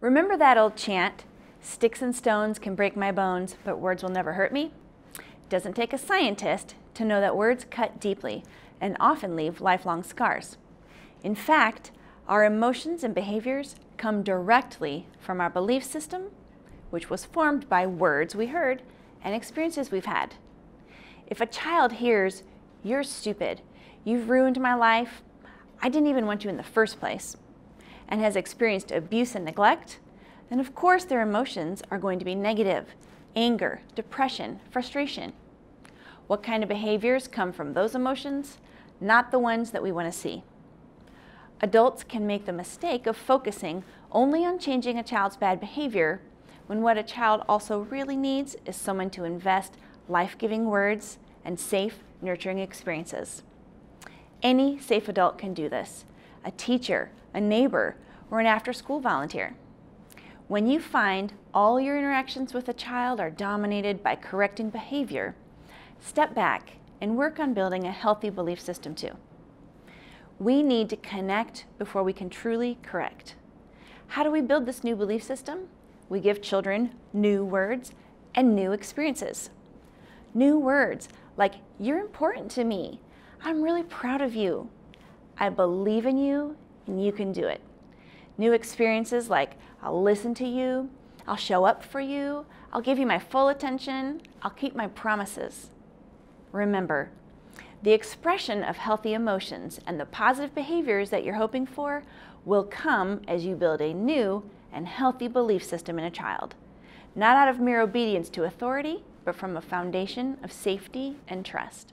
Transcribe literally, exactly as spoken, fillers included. Remember that old chant, "Sticks and stones can break my bones, but words will never hurt me"? It doesn't take a scientist to know that words cut deeply and often leave lifelong scars. In fact, our emotions and behaviors come directly from our belief system, which was formed by words we heard and experiences we've had. If a child hears, "You're stupid, you've ruined my life, I didn't even want you in the first place," and has experienced abuse and neglect, then of course their emotions are going to be negative: anger, depression, frustration. What kind of behaviors come from those emotions? Not the ones that we want to see. Adults can make the mistake of focusing only on changing a child's bad behavior when what a child also really needs is someone to invest life-giving words and safe, nurturing experiences. Any safe adult can do this: a teacher, a neighbor, or an after-school volunteer. When you find all your interactions with a child are dominated by correcting behavior, step back and work on building a healthy belief system too. We need to connect before we can truly correct. How do we build this new belief system? We give children new words and new experiences. New words like, "You're important to me. I'm really proud of you. I believe in you, and you can do it." New experiences like, "I'll listen to you. I'll show up for you. I'll give you my full attention. I'll keep my promises." Remember, the expression of healthy emotions and the positive behaviors that you're hoping for will come as you build a new and healthy belief system in a child, not out of mere obedience to authority, but from a foundation of safety and trust.